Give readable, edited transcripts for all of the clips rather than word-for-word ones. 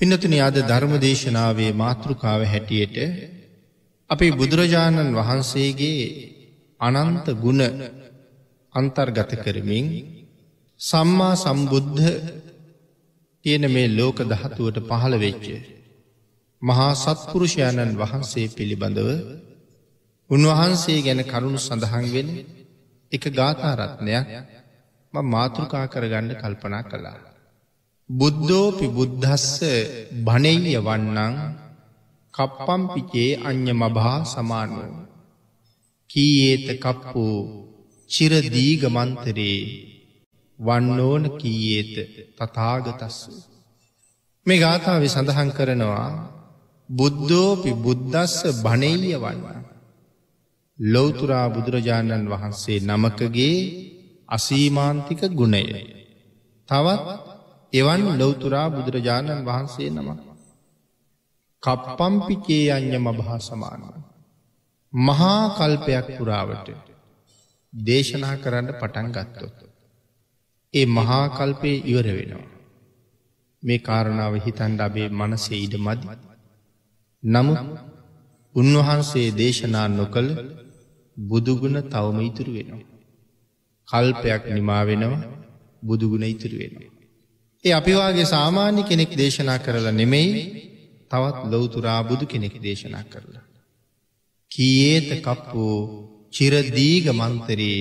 පින්නතුනි අද ධර්මදේශනාවේ මාතෘකාව හැටියට අපේ බුදුරජාණන් වහන්සේගේ අනන්ත ගුණ අන්තර්ගත කරමින් සම්මා සම්බුද්ධ කියන මේ ලෝක ධාතුවට පහළ වෙච්ච මහා සත්පුරුෂයන්න් වහන්සේ පිළිබඳව උන්වහන්සේ ගැන කරුණු සඳහන් වෙන එක ගාථා රත්නයක් මම මාතෘකා කරගන්න කල්පනා කළා. බුද්ධෝපි බුද්ධස්ස භණෙය්‍ය වන්නං කප්පම් පිචේ අඤ්ඤමභා සමානෝ කීයේත කප්පෝ චිර දීගමන්තරේ වන්නෝන කීයේත තථාගතස්ස. මේ ගාථාවේ සඳහන් කරනවා බුද්ධෝපි බුද්ධස්ස භණෙය්‍ය වන්නං, ලෞතර බුදුරජාණන් වහන්සේ නමකගේ අසීමාන්තික ගුණය. තවත් එවන් ලෞතුරා බුදුරජාණන් වහන්සේ නම කප්පම්පි චේයඤ්ඤ මභා සමාන, මහා කල්පයක් පුරාවට දේශනා කරන්න පටන් ගත්තොත් ඒ මහා කල්පේ ඉවර වෙනවා. මේ කාරණාව හිතන්න අපේ මනසේ ඉඩමදි. නමුත් උන්වහන්සේ දේශනා නොකළ බුදුගුණ තවම ඉතුරු වෙනවා. කල්පයක් නිමා වෙනවා, බුදුගුණ ඉතුරු වෙනවා. ඒ අපි වාගේ සාමාන්‍ය කෙනෙක් දේශනා කරලා නෙමෙයි, තවත් ලෞතුරා බුදු කෙනෙක් දේශනා කරලා. කීයේත කප්පෝ චිර දීගමන්තරේ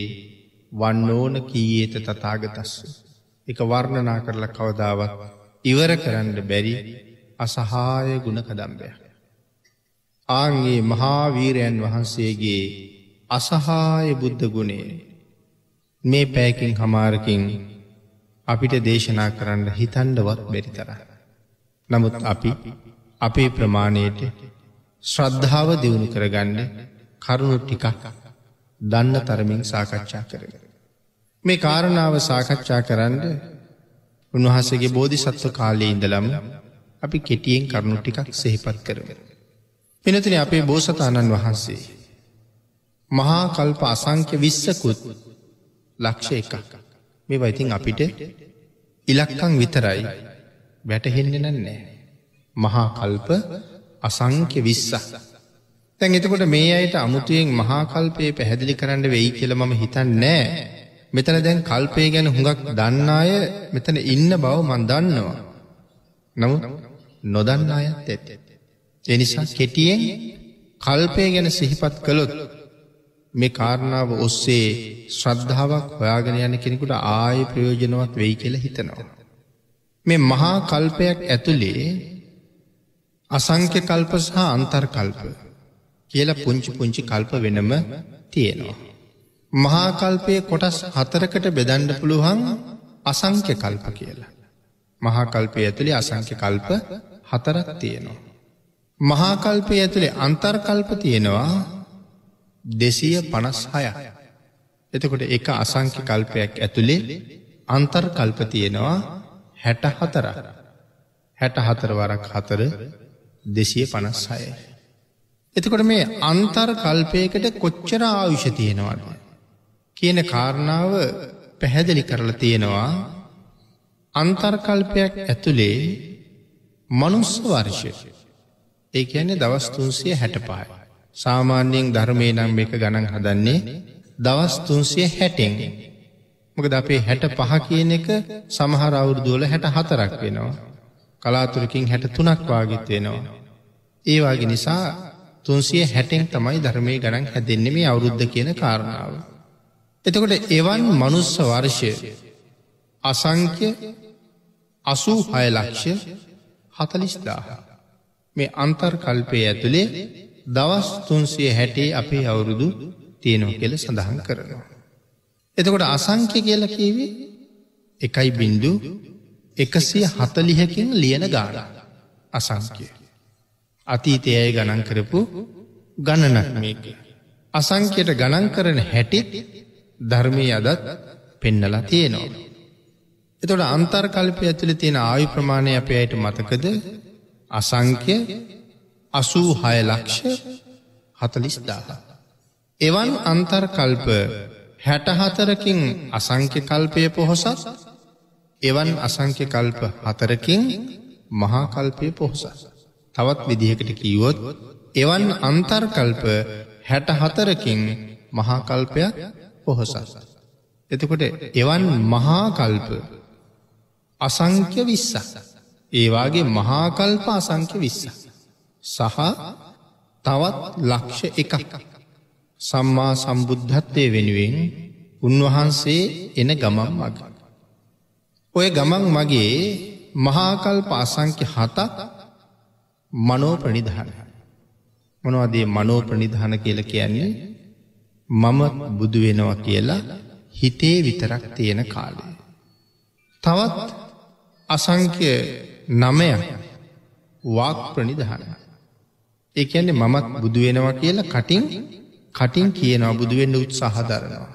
වන්නෝන කීයේත තථාගතස්ස. ඒක වර්ණනා කරලා කවදාවත් ඉවර කරන්න බැරි අසහාය ගුණ කදම්බයක්. ආන්ගේ මහා වීරයන් වහන්සේගේ අසහාය බුද්ධ ගුණය මේ පැයකින් හමාරකින් අපිට දේශනා කරන්න හිතන්නවත් බැරි තරම්. නමුත් අපි අපේ ප්‍රමාණයට ශ්‍රද්ධාව දියුණු කරගන්න කරුණු ටිකක් දන්න තරමින් සාකච්ඡා කරමු. මේ කාරණාව සාකච්ඡා කරන්න උන්වහන්සේගේ බෝධිසත්ව කාලයේ ඉඳලම අපි කෙටියෙන් කරුණු ටිකක් සිහිපත් කරමු. වෙනතුනේ අපේ බෝසතාණන් වහන්සේ මහා කල්ප අසංඛ්‍ය 20කුත් ලක්ෂ එකක් මේවා ඉතින් අපිට ඉලක්කම් විතරයි වැටහෙන්නේ නැහැ. මහා කල්ප අසංඛ්‍ය 20ක්. දැන් එතකොට මේ අයට අමුතුවෙන් මහා කල්පේ පැහැදිලි කරන්න වෙයි කියලා මම හිතන්නේ නැහැ. මෙතන දැන් කල්පේ ගැන හුඟක් දන්න අය මෙතන ඉන්න බව මම දන්නවා. නමුත් නොදන්න අයත් ඇත්තේ. ඒ නිසා කෙටියෙන් කල්පේ ගැන සිහිපත් කළොත් මේ කාරණාව ඔස්සේ ශ්‍රද්ධාවක් හොයාගෙන යන කෙනෙකුට ආයේ ප්‍රයෝජනවත් වෙයි කියලා හිතනවා. මේ මහා කල්පයක් ඇතුලේ අසංඛ්‍ය කල්ප සහ අන්තර් කල්ප කියලා පුංචි කල්ප වෙනම තියෙනවා. මහා කල්පයේ කොටස් 4කට බෙදන්න පුළුවන් අසංඛ්‍ය කල්ප කියලා. මහා කල්පයේ ඇතුලේ අසංඛ්‍ය කල්ප 4ක් තියෙනවා. මහා කල්පයේ ඇතුලේ අන්තර් කල්ප තියෙනවා 256ක්. එතකොට එක අසංඛ්‍ය කල්පයක් ඇතුලේ අන්තර් කල්ප තියෙනවා 64ක්. 64 වරක් 4 256යි. එතකොට මේ අන්තර් කල්පයකට කොච්චර ආයුෂ තියෙනවද කියන කාරණාව පැහැදිලි කරලා තියෙනවා. අන්තර් කල්පයක් ඇතුලේ මනුස්ස වර්ෂ ඒ කියන්නේ දවස් 365යි. සාමාන්‍යයෙන් ධර්මයේ නම් මේක ගණන් හදන්නේ දවස් 360න්. මොකද අපේ 65 කියන එක සමහර අවුරුදු වල 64ක් වෙනවා. කලාතුරකින් 63ක් වාගෙත් වෙනවා. ඒ වාගේ නිසා 360න් තමයි ධර්මයේ ගණන් හැදෙන්නේ මේ අවුරුද්ද කියන කාරණාව. එතකොට එවන් මනුස්ස වර්ෂ අසංඛ්‍ය 86 ලක්ෂ 40000. මේ අන්තර් කල්පයේ ඇතුලේ දවස් 360 අපේ අවුරුදු තියෙනවා කියලා සඳහන් කරනවා. එතකොට අසංඛ්‍ය කියලා කියවේ 1.140කින් ලියන ගාන. අසංඛ්‍ය අතීතයේ ගණන් කරපු ගණනක් මේක. අසංඛ්‍යයට ගණන් කරන හැටිත් ධර්මයේ අදත් පෙන්නලා තියෙනවා. එතකොට අන්තර් කල්පය ඇතුලේ තියෙන ආයු ප්‍රමාණය අපේ ඇයිට මතකද? අසංඛ්‍ය 86 ලක්ෂ 40000. එවන් අන්තර් කල්ප 64කින් අසංඛ්‍ය කල්පය පොහොසත්, එවන් අසංඛ්‍ය කල්ප 4කින් මහාකල්පයේ පොහොසත්. තවත් විදිහකට කිව්වොත් එවන් අන්තර්කල්ප 64කින් මහාකල්පයක් පොහොසත්. එතකොට එවන් මහාකල්ප අසංඛ්‍ය 20ක්. ඒ වාගේ මහාකල්ප අසංඛ්‍ය 20ක්. සහ තවත් ලක්ෂ 1ක්. සම්මා සම්බුද්ධත්වයේ වෙනුවෙන් උන්වහන්සේ එන ගමන් මග. ඔය ගමන් මගේ මහාකල්ප අසංඛ්‍ය 7ක් මනෝ ප්‍රනිධාන. මොනවද මේ මනෝ ප්‍රනිධාන කියලා කියන්නේ? මම බුදු වෙනවා කියලා හිතේ විතරක් තියෙන කාලය. තවත් අසංඛ්‍ය 9ක් වාක් ප්‍රනිධාන. ඒ කියන්නේ මමත් බුදු වෙනවා කියලා කටින් කියනවා, බුදු වෙන්න උත්සාහ දරනවා.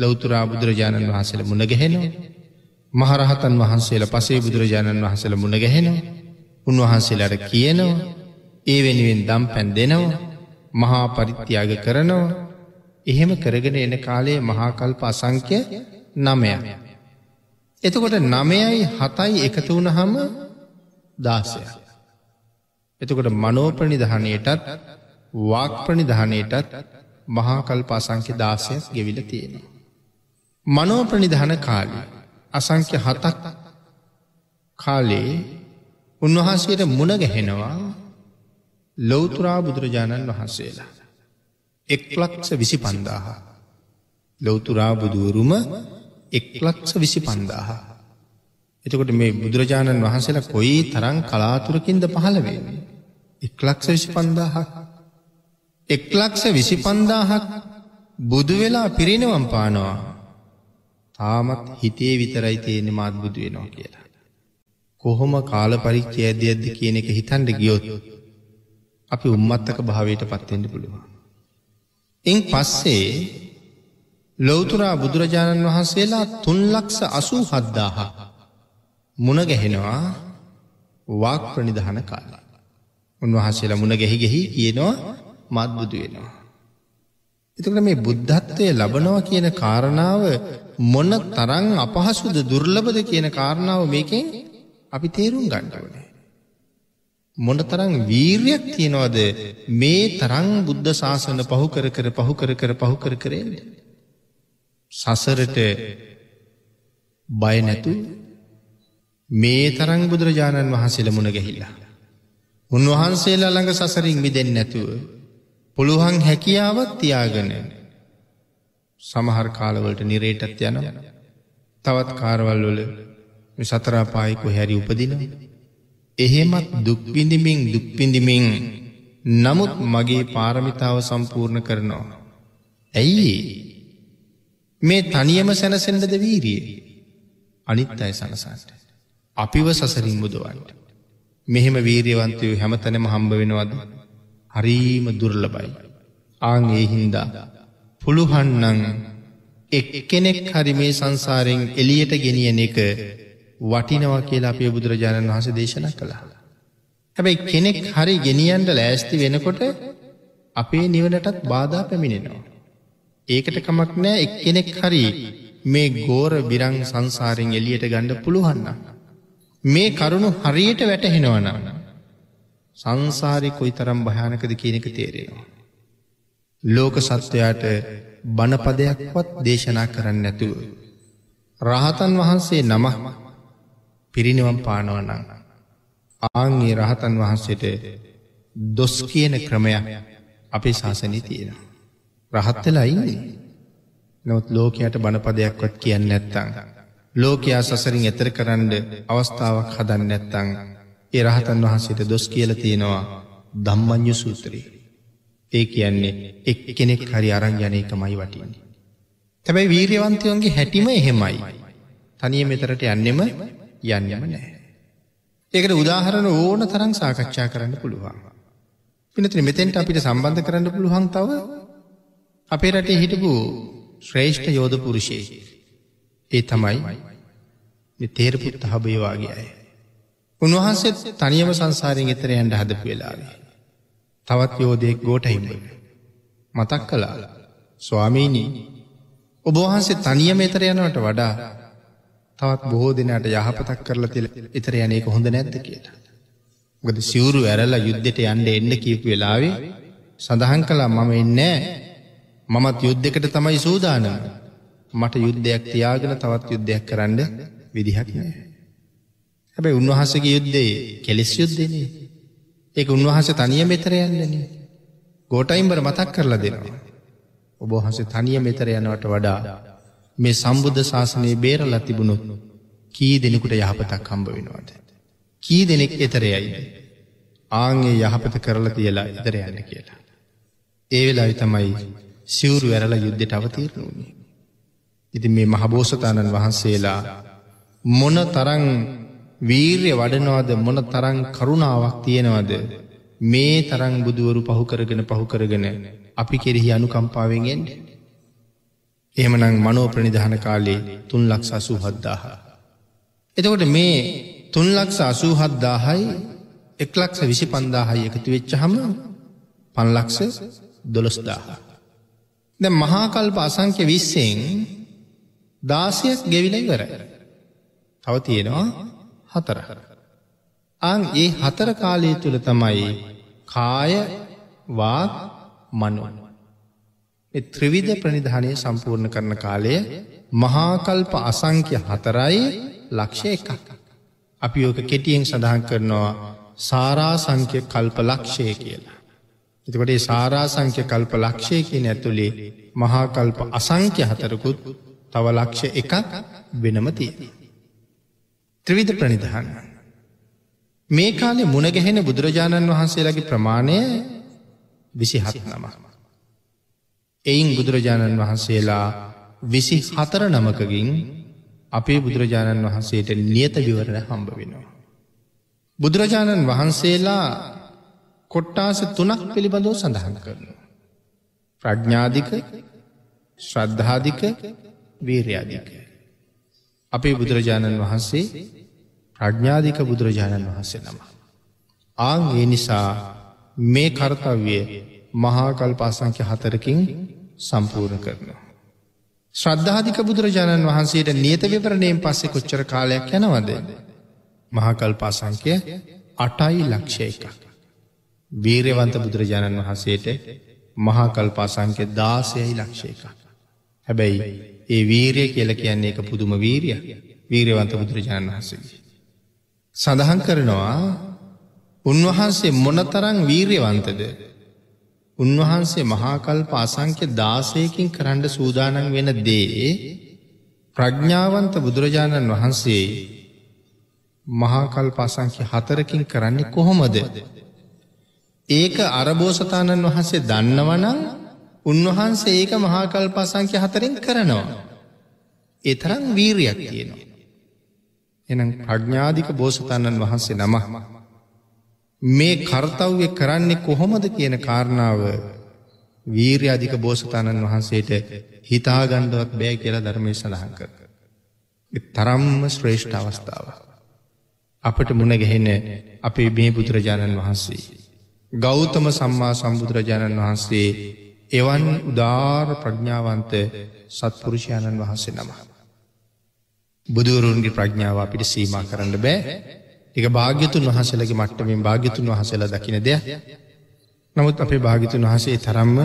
ලෞතර බුදුරජාණන් වහන්සේලා මුණ ගැහෙනවා. මහරහතන් වහන්සේලා පසේ බුදුරජාණන් වහන්සේලා මුණ ගැහෙනවා. උන්වහන්සේලාට කියනවා, ඒ වෙනුවෙන් දම් පැන් දෙනවා, මහා පරිත්‍යාග කරනවා. එහෙම කරගෙන එන කාලයේ මහා කල්ප අසංඛ්‍ය 9ක්. එතකොට 9යි 7යි එකතු වුණාම 16ක්. එතකොට මනෝ ප්‍රනිධානයටත් වාක් ප්‍රනිධානයටත් මහා කල්ප අසංඛ්‍ය 16ක් ගෙවිලා තියෙනවා. මනෝ ප්‍රනිධාන කාලේ අසංඛ්‍ය 7ක් කාලේ උන්වහන්සේට මුණ ගැහෙනවා ලෞතර බුදුරජාණන් වහන්සේලා 1,25,000. ලෞතර බුදුරුම 1,25,000. එතකොට මේ බුදුරජාණන් වහන්සේලා කොයි තරම් කලාතුරකින්ද පහළ වෙන්නේ? 1,25,000ක්. 1,25,000ක් බුදු වෙලා පිරිනිවන් පානවා. තාමත් හිතේ විතරයි තියෙන්නේ මාත් බුදු වෙනවා කියලා. කොහොම කාල පරිච්ඡේදයක්ද කියන එක හිතන්න ගියොත් අපි උම්මත්තක භාවයට පත් වෙන්න පුළුවන්. එන් පස්සේ ලෞතර බුදුරජාණන් වහන්සේලා 3,87,000 මුණ ගැහෙනවා වාක් ප්‍රනිධාන කාලය. උන්වහන්සේලා මුණ ගැහි කියනවා මාත් බුදු වෙනවා. එතකොට මේ බුද්ධත්වයේ ලබනවා කියන කාරණාව මොන තරම් අපහසුද, දුර්ලභද කියන කාරණාව මේකෙන් අපි තේරුම් ගන්න ඕනේ. මොන තරම් වීරියක් තියනවද මේ තරම් බුද්ධ ශාසන පහු කර කර සසරට බය නැතු මේ තරම් බුදුරජාණන් වහන්සේලා මුණ ගැහිලා උන්වහන්සේලා ළඟ සසරින් මිදෙන්නේ නැතුව පුළුවන් හැකියාවක් තියාගෙන සමහර කාලවලට නිරේටත් යනවා. තවත් කාලවල මේ සතර පායි කොහරි උපදිනවා. එහෙමත් දුක් විඳිමින් නමුත් මගේ පාරමිතාව සම්පූර්ණ කරනවා. ඇයි? මේ තනියම සැනසෙන්නද වීරිය? අනිත් අය සනසන්න. අපිව සසරින් මුදවන්න. මෙහෙම වීරියවන්තයෝ හැමතැනම හම්බ වෙනවද? හරිම දුර්ලභයි. ආන් ඒ හින්දා පුළුවන් නම් එක්කෙනෙක් හරි මේ සංසාරයෙන් එළියට ගෙනියන එක වටිනවා කියලා අපේ බුදුරජාණන් වහන්සේ දේශනා කළා. හැබැයි කෙනෙක් හරි ගෙනියන්න ලෑස්ති වෙනකොට අපේ නිවනටත් බාධා පැමිණෙනවා. ඒකට කමක් නැහැ එක්කෙනෙක් හරි මේ ගෝර බිරං සංසාරයෙන් එළියට ගන්න පුළුවන් නම්. මේ කරුණු හරියට වැටහෙනවා නම් සංසාරේ කොයිතරම් භයානකද කියන එක තේරෙනවා. ලෝක සත්වයාට බණපදයක්වත් දේශනා කරන්න නැතුව රහතන් වහන්සේ නම පිරිනිවන් පානවා නම් ආන්ගේ රහතන් වහන්සේට දොස් කියන ක්‍රමයක් අපේ ශාසනයේ තියෙනවා. රහත් වෙලා ඉන්නේ. නමුත් ලෝකයට බණපදයක්වත් කියන්නේ නැත්නම්, ලෝකයා සසරින් එතර කරන්න අවස්ථාවක් හදන්නේ නැත්නම් ඒ රහතන් වහන්සේට දොස් කියලා තියෙනවා ධම්මඤ්ඤ සූත්‍රයේ. ඒ කියන්නේ එක්කෙනෙක් හරි අරන් යන එකමයි වටින්නේ. හැබැයි වීරියවන්තයන්ගේ හැටිම එහෙමයි. තනියම මෙතරට යන්නෙම නැහැ. ඒකට උදාහරණ ඕන තරම් සාකච්ඡා කරන්න පුළුවන්. වෙනතන මෙතෙන්ට අපිට සම්බන්ධ කරන්න පුළුවන් තව අපේ රටේ හිටපු ශ්‍රේෂ්ඨ යෝධ පුරුෂයෙක්. ඒ තමයි මේ තේරපුත් හබේ වාගේ අය. උන්වහන්සේ තනියම සංසාරයෙන් එතර යන්න හදපු වෙලාවේ තවත් යෝධයෙක් ගෝඨයිම මතක් කළා, ස්වාමීනි, ඔබ වහන්සේ තනියම එතර යනවට වඩා තවත් බොහෝ දිනකට යහපතක් කරලා තියලා ඉතර යන්නේ කොහොඳ නැද්ද කියලා. මොකද සිවුරු ඇරලා යුද්ධෙට යන්න එන්න කියපු වෙලාවේ සඳහන් කළා මම එන්නේ මමත් යුද්ධයකට තමයි සූදානම්. මට යුද්ධයක් තියාගෙන තවත් යුද්ධයක් කරන්න විදිහක් නැහැ. හැබැයි උන්වහන්සේගේ යුද්ධේ කෙලෙස් යුද්ධනේ. ඒක උන්වහන්සේ තනියම ඊතර යන්නේ. ගෝඨයිම්බර මතක් කරලා දෙනවා. ඔබ වහන්සේ තනියම ඊතර යනවට වඩා මේ සම්බුද්ධ ශාසනය බේරලා තිබුණොත් කී දෙනෙකුට යහපතක් හම්බ වෙනවද? කී දෙනෙක් ඊතර යයිද? ආන්ගේ යහපත කරලා තියලා ඊතර යන්න කියලා. ඒ වෙලාවේ තමයි සිවුරු ඇරලා යුද්ධයට අවතීර්ණ වුණේ. ඉතින් මේ මහ බෝසතාණන් වහන්සේලා මොනතරම් වීරිය වඩනවද, මොනතරම් කරුණාවක් තියෙනවද, මේ තරම් බුදුවරු පහු කරගෙන අපි කෙරෙහි අනුකම්පාවෙන් එන්නේ. එහෙමනම් මනෝ ප්‍රනිධාන කාලේ 3,87,000. එතකොට මේ 3,87,000යි 1,25,000යි එකතු වෙච්චහම 5,12,000. දැන් මහා කල්ප අසංඛ්‍ය 20න් 16ක් ගෙවිලා ඉවරයි. තව තියෙනවා 4. ආන් මේ 4 කාලය තුල තමයි කාය වාග් මනෝ මේ ත්‍රිවිධ ප්‍රනිධානය සම්පූර්ණ කරන කාලය මහා කල්ප අසංඛ්‍ය 4,00,000ක්. අපි ඔක කෙටියෙන් සඳහන් කරනවා සාරාසංඛ්‍ය කල්පලක්ෂය කියලා. එතකොට මේ සාරාසංඛ්‍ය කල්පලක්ෂය කියන ඇතුලේ මහා කල්ප අසංඛ්‍ය 4කුත් තව ලක්ෂ 1ක් වෙනම තියෙනවා. ත්‍රිවිධ ප්‍රනිධාන මේ කාලේ මුණ ගැහෙන බුදුරජාණන් වහන්සේලාගේ ප්‍රමාණය 27 නමක්. එයින් බුදුරජාණන් වහන්සේලා 24 නමකකින් අපේ බුදුරජාණන් වහන්සේට නියත විවරණ හම්බ වෙනවා. බුදුරජාණන් වහන්සේලා කොට්ටාස 3ක් පිළිබඳව සඳහන් කරනවා. ප්‍රඥාධික, ශ්‍රද්ධාධික, වීර්‍යාධික. අපේ බුදුරජාණන් වහන්සේ ප්‍රඥාධික බුදුරජාණන් වහන්සේ නම. ආන් ඒ නිසා මේ කාර්යය මහා කල්ප අසංඛ්‍ය 4කින් සම්පූර්ණ කරනවා. ශ්‍රද්ධාධික බුදුරජාණන් වහන්සේට නියත විවරණයෙන් පස්සේ කොච්චර කාලයක් යනවද? මහා කල්ප අසංඛ්‍ය 8,00,001ක්. වීරවන්ත බුදුරජාණන් වහන්සේට මහා කල්ප අසංඛ්‍ය 16,00,001ක්. හැබැයි ඒ වීරිය කියලා කියන්නේ ඒක පුදුම වීරියක්. වීරවන්ත බුදුරජාණන් වහන්සේගේ සඳහන් කරනවා උන්වහන්සේ මොනතරම් වීරවන්තද? උන්වහන්සේ මහා කල්ප අසංඛ්‍ය 16කින් කරන්න සූදානම් වෙන දේ ප්‍රඥාවන්ත බුදුරජාණන් වහන්සේ මහා කල්ප අසංඛ්‍ය 4කින් කරන්නේ කොහොමද? ඒක අරබෝසතාණන් වහන්සේ දන්නවනම් උන්වහන්සේ ඒක මහා කල්ප අසංඛ්‍ය 4න් කරනවා. ඒ තරම් වීරියක් තියෙනවා. එහෙනම් ප්‍රඥාධික බෝසතාණන් වහන්සේ නම මේ කර්තව්‍ය කරන්නේ කොහොමද කියන කාරණාව වීර්‍යාධික බෝසතාණන් වහන්සේට හිතා ගන්නවත් බෑ කියලා ධර්මයේ සඳහන් කරනවා. ඒ තරම්ම ශ්‍රේෂ්ඨ අවස්ථාවක්. අපට මුණ ගැහෙන අපේ මේ බුදුරජාණන් වහන්සේ ගෞතම සම්මා සම්බුදුරජාණන් වහන්සේ එවන් උදාාර ප්‍රඥාවන්ත සත්පුරුෂයන්න් වහන්සේ නම. බුදුරුවන්ගේ ප්‍රඥාව අපිට සීමා කරන්න බෑ. ඒක භාග්‍යතුන් වහන්සේලාගේ මට්ටමින් භාග්‍යතුන් වහන්සේලා දකින්න දෙයක්. නමුත් අපේ භාග්‍යතුන් වහන්සේ තරම්ම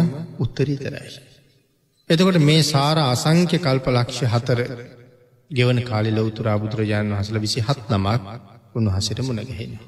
උත්තරීතරයි. එතකොට මේ සාර අසංඛ්‍ය කල්පලක්ෂ 4 ගෙවන කාලේ ලෞතර බුදුරජාණන් වහන්සේලා 27 නමක් උන්වහන්සේට මුණ ගැහෙනවා.